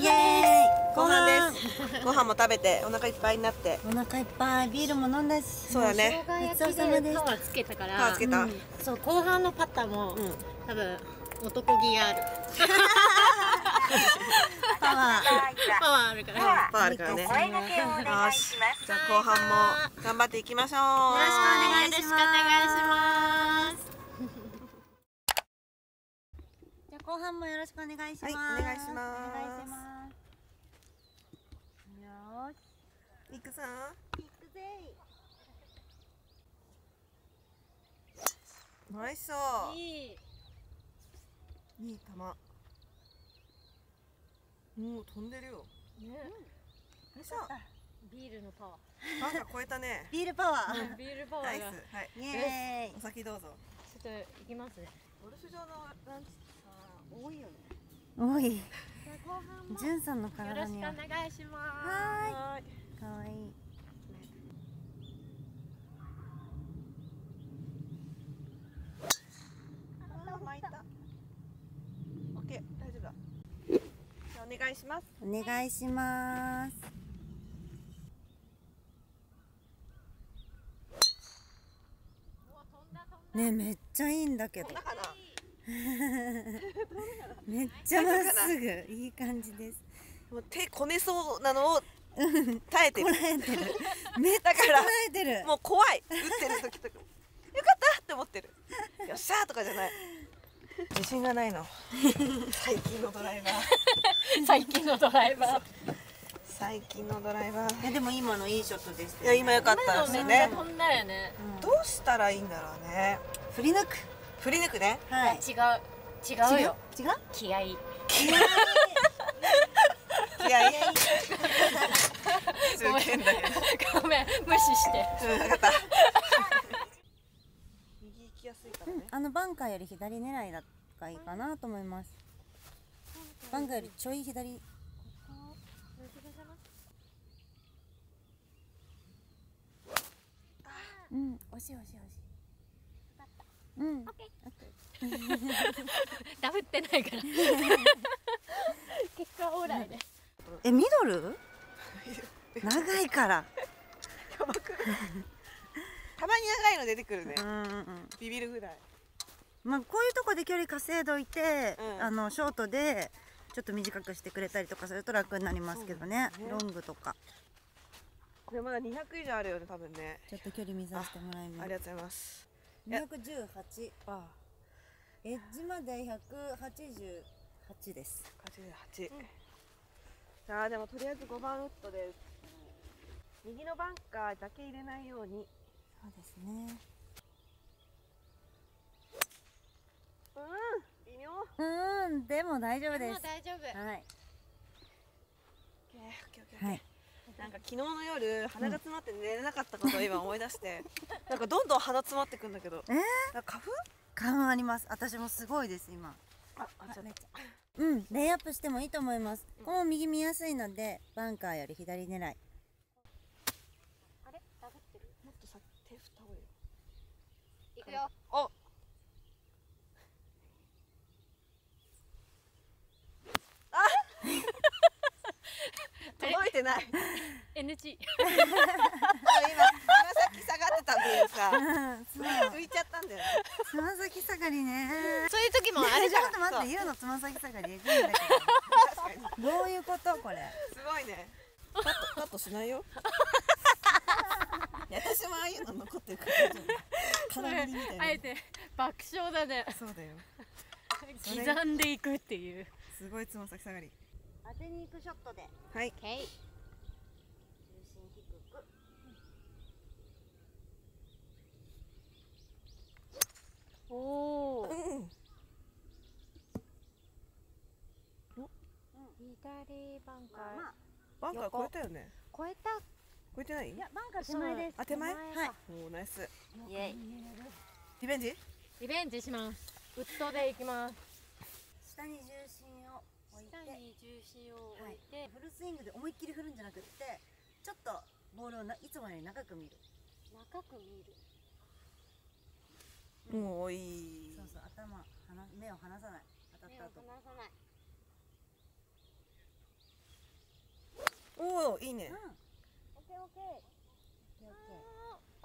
イエーイ、後半です。ご飯も食べてお腹いっぱいになって、お腹いっぱい、ビールも飲んだし、そうだね、ごちそうさまです。パワーつけたから、そう、後半のパターも多分男気がある、パワーあるからね。パワーあるからね。よし、じゃあ後半も頑張っていきましょう。よろしくお願いします。じゃあ後半もよろしくお願いします。はい、お願いします。よし、行くぞ、行くぜ。ナイス。いい球。もう飛んでるよ。うん。さあ、ビールのパワー。なんか超えたね。ビールパワー。ビールパワーが。はい。イエーイ。お先どうぞ。ちょっと行きますね。ゴルフ場のランチさ、多いよね。多い。後半も。ジュンさんの体に。よろしくお願いします。はい。可愛い。あ、巻いた。オッケー、大丈夫だ。お願いします。お願いします。ね、めっちゃいいんだけど。めっちゃまっすぐ、いい感じです。もう手こねそうなのを耐えてる。めっちゃ耐えてる。もう怖い。打ってる時とか。よかったって思ってる。よっしゃーとかじゃない。自信がないの。最近のドライバー。最近のドライバー。でも今のいいショットでした。いや、今良かったですね。どうしたらいいんだろうね。振り抜くね。はい。違うよ。違う？気合い。ごめん、無視して。分かった。あのバンカーより左狙いだがいいかなと思います。バンカーよりちょい左。うん、惜しい。うん、ダブってないから結果オーライで。ミドル長いからやばくない？たまに長いの出てくるね。ビビるぐらい。まあこういうとこで距離稼いどいて、ショートでちょっと短くしてくれたりとかすると楽になりますけどね。ロングとか。これまだ200以上あるよね、多分ね。ちょっと距離見させてもらいます。ありがとうございます。218。あ、エッジまで188です。88。さあ、でもとりあえず5番ウッドです。右のバンカーだけ入れないように。そうですね。うん、微妙。うん、でも大丈夫です。大丈夫。はい。はい。なんか昨日の夜、鼻が詰まって寝れなかったことを今思い出して。なんかどんどん鼻詰まってくんだけど。花粉？花粉あります。私もすごいです、今。あ、ちょっと。うん、レイアップしてもいいと思います。この右見やすいので、バンカーより左狙い。いくよ。お。あ。届いてない。NG。今さっき下がってたんでさ、浮いちゃったんだよ。つま先下がりね。そういう時もあれじゃん。ちょっと待って、ゆうのつま先下がりえぐいんだけど。どういうことこれ。すごいね。カットしないよ。私もああいうの残ってるから大丈夫。あえて爆笑だね。そうだよ。刻んでいくっていう。すごいつま先下がり。当てに行くショットで。はい。重心低く。おお。左バンカー。バンカー超えたよね。超えた。超えてない？いや、バンカー手前です。あ、手前？はい。おお、ナイス。イエイ。リベンジします。ウッドでいきます。下に重心を置いて、フルスイングで思いっきり振るんじゃなくって、ちょっとボールをいつもより長く見る。もう多い。そうそう、頭、目を離さない。当たった後。おお、いいね。オ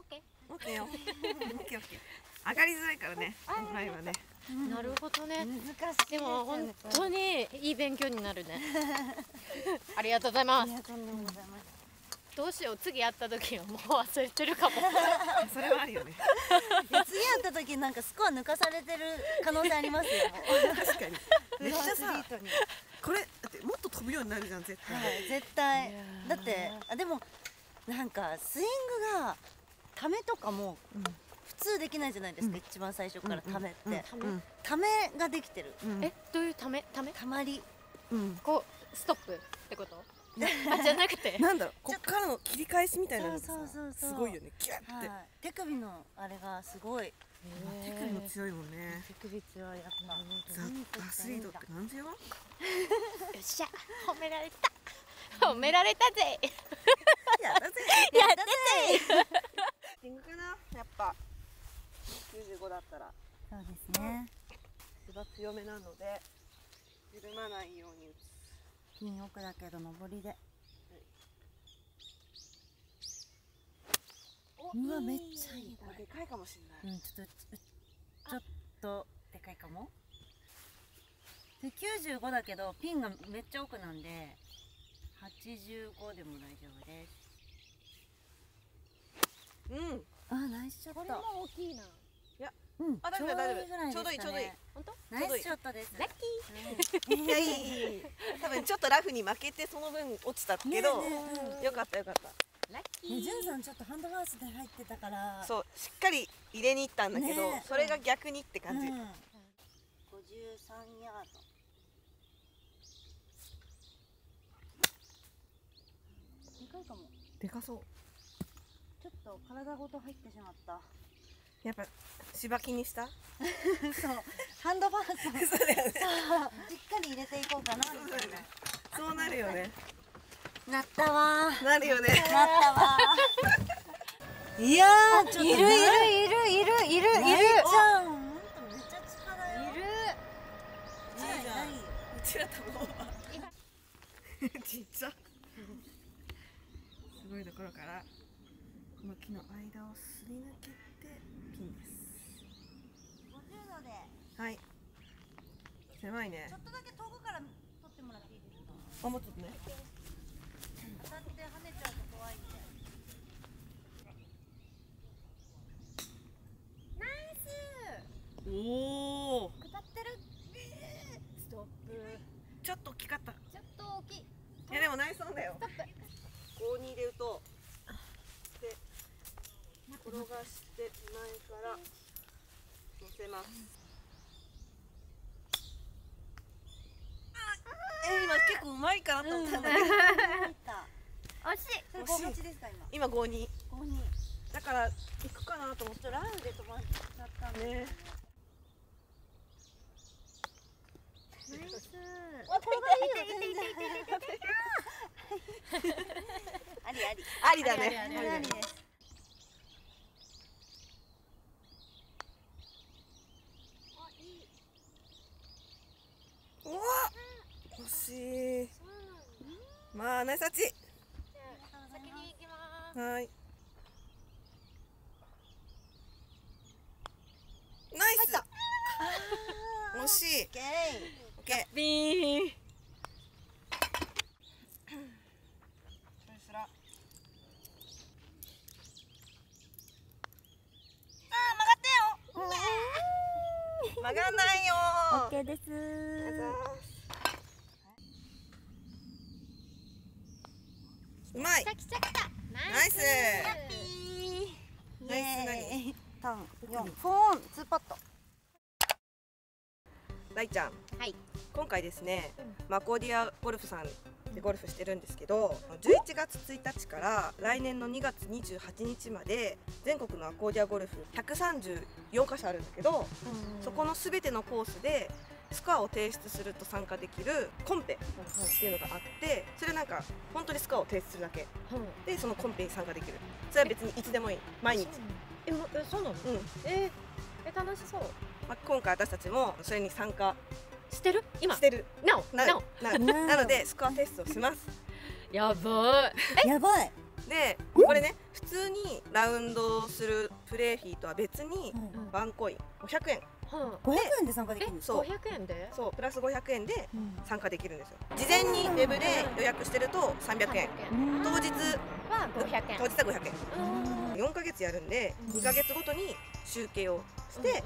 ッケー、オッケー。オッケー。オッケーよ。オッケー、オッケー。上がりづらいからね。ライはね。なるほどね。難しい。でも本当にいい勉強になるね。ありがとうございます。どうしよう、次会った時はもう忘れてるかも。それはあるよね。次会った時なんかスコア抜かされてる可能性ありますよ。確かに。めっちゃさ、これだってもっと飛ぶようになるじゃん絶対。はい、絶対。だってあでもなんかスイングがためとかも。うん普通できないじゃないですか、一番最初からためってためができてる。え、どういうため？ため？たまりこう、ストップってことじゃなくてなんだろう、こっからの切り返しみたいなのすごいよね、ギュッて手首のあれがすごい。手首も強いもんね。手首強い、やっぱザ・アスリートって感じよ。よっしゃ、褒められた褒められたぜやったぜやったぜリングかな、やっぱ95だったらそうですね。芝強めなので緩まないように打つ。ピン奥だけど上りで、うわめっちゃいい。これでかいかもしれない。ちょっとでかいかも。で95だけどピンがめっちゃ奥なんで85でも大丈夫です。うん。あ、ナイスショット。これも大きいな。いや、うん。あ、大丈夫大丈夫。ちょうどいいちょうどいい。本当？ナイスショットです。ラッキー。いやいい。多分ちょっとラフに負けてその分落ちたけど、よかったよかった。ラッキー。ジュンさんちょっとハンドハウスで入ってたから。そう、しっかり入れに行ったんだけど、それが逆にって感じ。53ヤード。でかいかも。でかそう。ちょっと体ごと入ってしまった。やっぱしばきにした。そう、ハンドバース。そうだよね。しっかり入れていこうかな。そうなるよね。なったわ。なるよね。なったわ。いやー、ちょっといるいるいるいるいるいる。じゃん。本当めっちゃ力よ。いる。うちら多分。ちっちゃ。すごいところから。この木の間をすり抜けてピンです。50度で。はい。狭いね。ちょっとだけ遠くから取ってもらっていいですか？あ、もうちょっとね。当たって跳ねちゃうと怖いんで。ナイス。おお。下ってる。ストップ。ちょっと大きかった。ちょっと大きい。いやでもナイスなんだよ。52で打とう。転がして前から乗せます。今結構うまいかなと思ったんだけど惜しい。今52だからいくかなと思ってラウンで止まっちゃったんだね。ナイス。ありありありだね。まあナイスタッチ。先に行きます。はい。ナイス。惜しい。オッケー。ビーン。あ、曲がったよ。曲がんないよ。オッケーです。うまい。来た来た来た。ナイス。ナイス。ターン4、2パット。ライちゃん。はい。今回ですね、マコーディアゴルフさんでゴルフしてるんですけど、11月1日から来年の2月28日まで全国のアコーディアゴルフ134カ所あるんだけど、そこのすべてのコースでスコアを提出すると参加できるコンペっていうのがあって、それなんか本当にスコアを提出するだけでそのコンペに参加できる。それは別にいつでもいい、毎日。え、そうなの？楽しそう。今回私たちもそれに参加してる。今してるなのでスコア提出をします。やばいやばい。でこれね、普通にラウンドするプレーフィーとは別にワンコイン500円、500円で参加できるんですよ。500円で、そうプラス500円で参加できるんですよ。事前にウェブで予約してると300円、当日は500円、当日は500円、4ヶ月やるんで2ヶ月ごとに集計をして、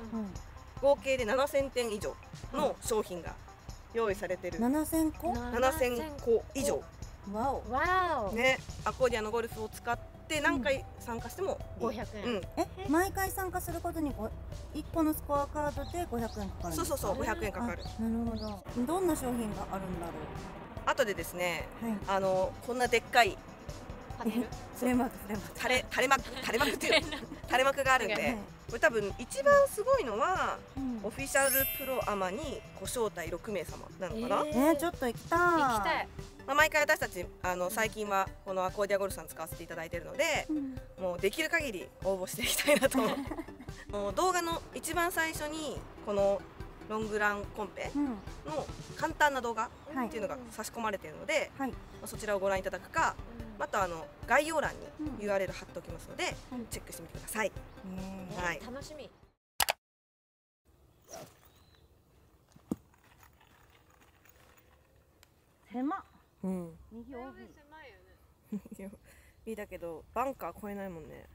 合計で7000点以上の商品が用意されてる。7000個以上。わおわおね、アコーディアのゴルフを使って何回参加しても500円、毎回参加することに1個のスコアカードで500円かかる。そうそうそう、500円かかる。なるほど。どんな商品があるんだろう。後でですね、こんなでっかい垂れ幕っていう垂れ幕があるんで、これ多分一番すごいのはオフィシャルプロアマにご招待6名様なのかな。ちょっと行きたい。まあ毎回私たち最近はこのアコーディアゴルフさん使わせていただいているので、もうできる限り応募していきたいなと。もう動画の一番最初にこのロングランコンペの簡単な動画っていうのが差し込まれているので、そちらをご覧いただくか、また概要欄に URL 貼っておきますので、チェックしてみてください。楽しみ。狭っ。右多い。狭いよね。右だけどバンカー越えないもんね。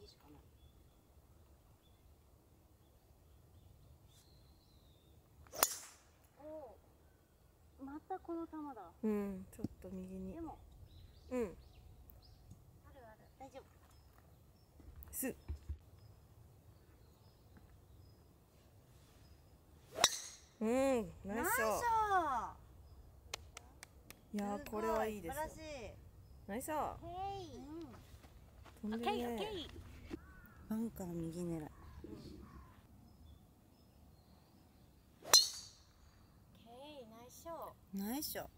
右しかない。またこの球だ。ちょっと右に。でも。あるある、大丈夫。す。ナイスショー。いやー、これはいいですよ。ナイスショー。オッケー、オッケー。バンカー右狙い。ないしょ。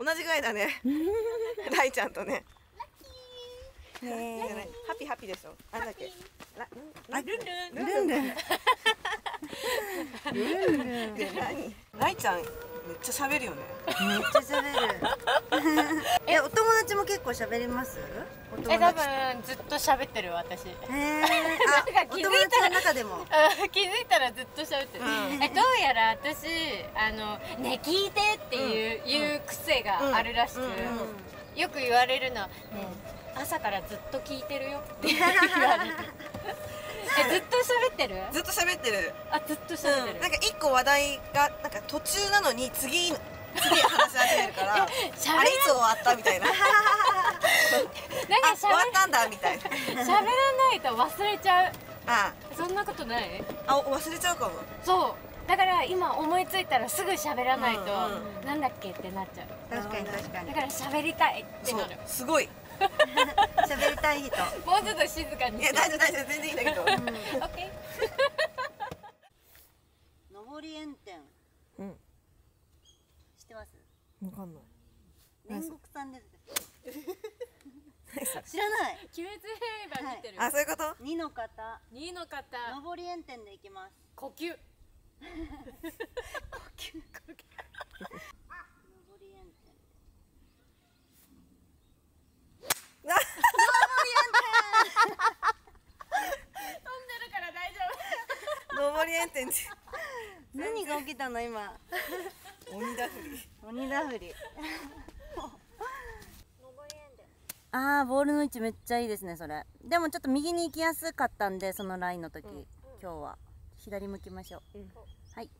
同じぐらいだね。ライちゃんとね。ラッキー。ハピハピでしょ。なんだっけ。ルンルン。ライちゃんめっちゃ喋るよね。めっちゃ喋る。お友達も結構喋ります？多分ずっと喋ってる私。お友達の中でも気づいたらずっと喋ってる。どうやら私ね、聞いてっていう癖があるらしく、よく言われるのはね、朝からずっと聞いてるよって言われる。ずっと喋ってる。なんか一個話題がなんか途中なのに次話し始めるから、あれいつ終わったみたいな。終わったんだみたいな。喋らないと忘れちゃう。そんなことない？忘れちゃうかも。そう。だから今思いついたらすぐ喋らないとなんだっけってなっちゃう。確かに。だから喋りたいってなる。すごい。喋りたい人。もうちょっと静かに。いや大丈夫、全然いいんだけど。オッケー。上り炎天。わかんない。煉獄さんです。知らない。鬼滅兵は見てる。あ、そういうこと？二の方。上り炎天で行きます。呼吸。上り炎天。上り炎天。飛んでるから大丈夫。上り炎天。何が起きたの今？鬼だふり。ああ、ボールの位置めっちゃいいですね。それでもちょっと右に行きやすかったんで、そのラインの時、今日は左向きましょう。はい、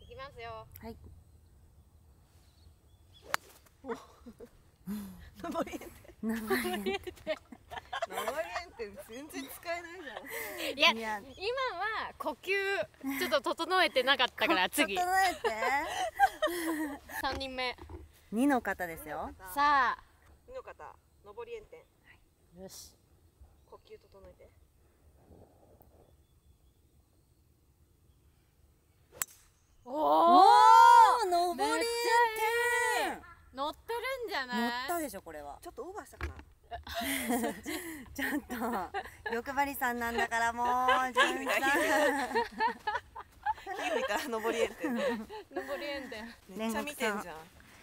行きますよ。はい。登り園って全然使えないじゃん。いや、今は呼吸ちょっと整えてなかったから、次整えて。3人目、2の方ですよ。さあ、2の方、上り炎天。よし、呼吸整えて。おお、上り炎天乗ってるんじゃない？乗ったでしょ、これは。ちょっとオーバーしたかな。ちょっと欲張りさんなんだからもう。純一さん。ひいた登り園店。登り園店。めっちゃ見てんじゃん。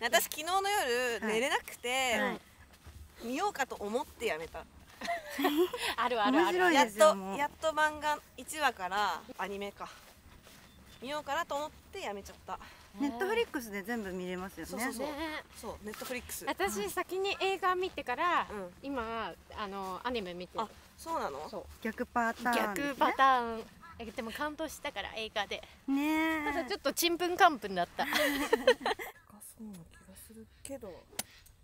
私昨日の夜寝れなくて見ようかと思ってやめた。あるあるある。やっと漫画1話からアニメか。見ようかなと思ってやめちゃった。ネットフリックスで全部見れますよね。そうネットフリックス。私先に映画見てから今アニメ見てる。あ、そうなの？逆パターン。逆パターン。でも感動したから映画で。ね。ただちょっとちんぷんかんぷんだった。そうな気がするけど。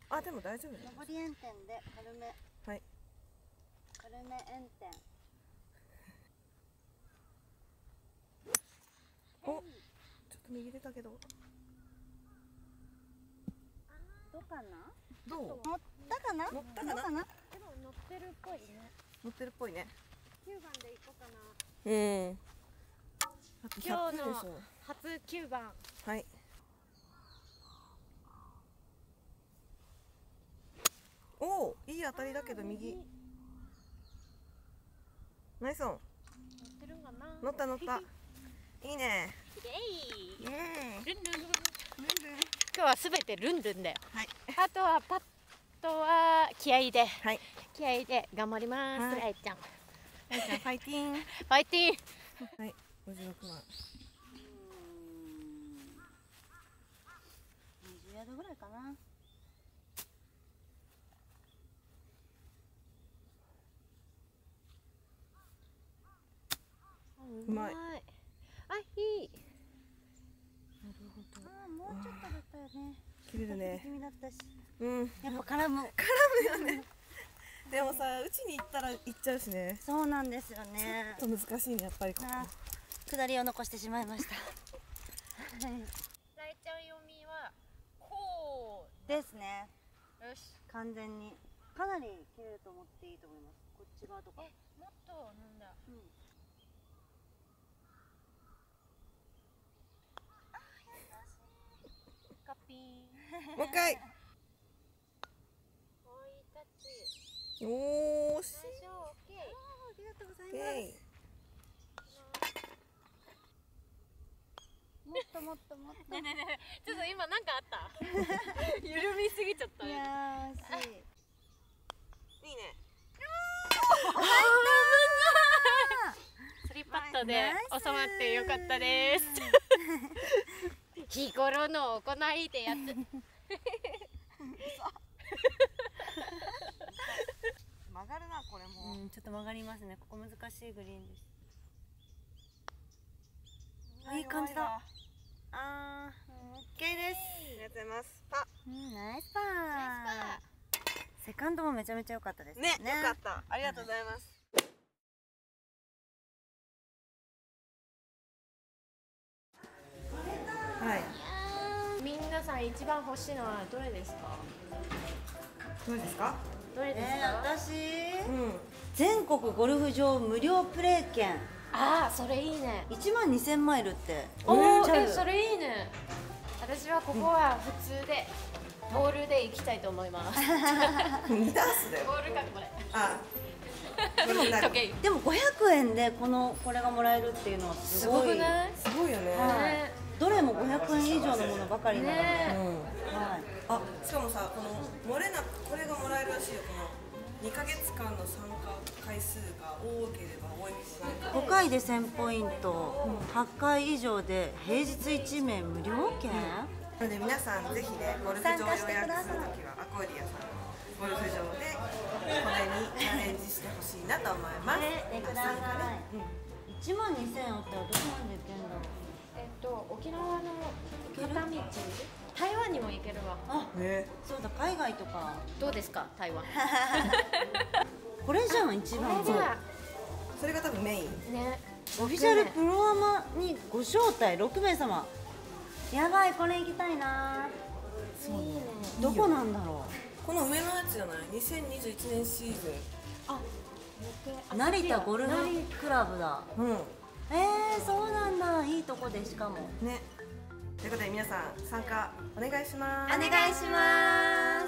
あ、でも大丈夫。登り園店で軽め。はい。軽め園店。お、ちょっと右出たけど。どうかな？どう？乗ったかな？乗ったかな？でも乗ってるっぽいね。乗ってるっぽいね。9番で行こうかな。今日の初9番。はい。おお、いい当たりだけど右。ナイスオン。乗ってるんかな？乗った乗った。いいね。イエーイ。ルンルン。今日はすべてルンルンだよ。はい。あとはパッとは気合いで。はい。気合いで頑張ります。ライちゃん。ライちゃんファイティン。ファイティン。はい。56万。20ヤードぐらいかな。うまい。あ、いい。なるほど。ああ、もうちょっとだったよね。切れるね。気味だったし。うん。やっぱ絡む。絡むよね。でもさ、うちに行ったら行っちゃうしね。そうなんですよね。ちょっと難しいね、やっぱりここ。下りを残してしまいました。ライちゃん読みはこうですね。よし。完全にかなり切れると思っていいと思います。こっち側とか。もっとなんだ。うん。もう一回。おーし。ありがとうございます。もっともっともっと。ねちょっと今なんかあった。緩みすぎちゃった。いやーし。いいね。3パットで収まってよかったです。日頃の行いでやって曲がるな、これも、ちょっと曲がりますね。ここ難しいグリーンです。いい感じだ。あー、オッケーです。ありがとうございます。パ。ナイスパー。セカンドもめちゃめちゃ良かったですね。ね、良かった。ありがとうございます。はい、皆さん一番欲しいのはどれですか？どれですか？私、全国ゴルフ場無料プレー券。ああ、それいいね。1万2000マイルって。おお、それいいね。私はここは普通で、ボールで行きたいと思います。2ダースだよ。ボールかこれ。ああ。でも500円でこれがもらえるっていうのはすごい。すごくない？すごいよね。どれも500円以上のものばかりなので、あ、しかもさ、この漏れなくこれがもらえるらしいよ。この2ヶ月間の参加回数が多ければ多いです。5回で1000ポイント、8回以上で平日1名無料券。なので皆さんぜひね、ゴルフ場を予約するときはアコーディアさんのゴルフ場でこれにチャレンジしてほしいなと思います。ね、ください。1万2000あったらどこまで行けるんだろう。沖縄の片道、台湾にも行けるわ。あ、そうだ、海外とかどうですか、台湾。これじゃん、一番。それが多分メインね。オフィシャルプロアマにご招待6名様。やばい、これ行きたいな。そうね、どこなんだろう。この上のやつじゃない、2021年シーズン。あ、成田ゴルフクラブだ。そうなんだ、いいとこでしかもね。ということで皆さん参加お願いします。お願いします。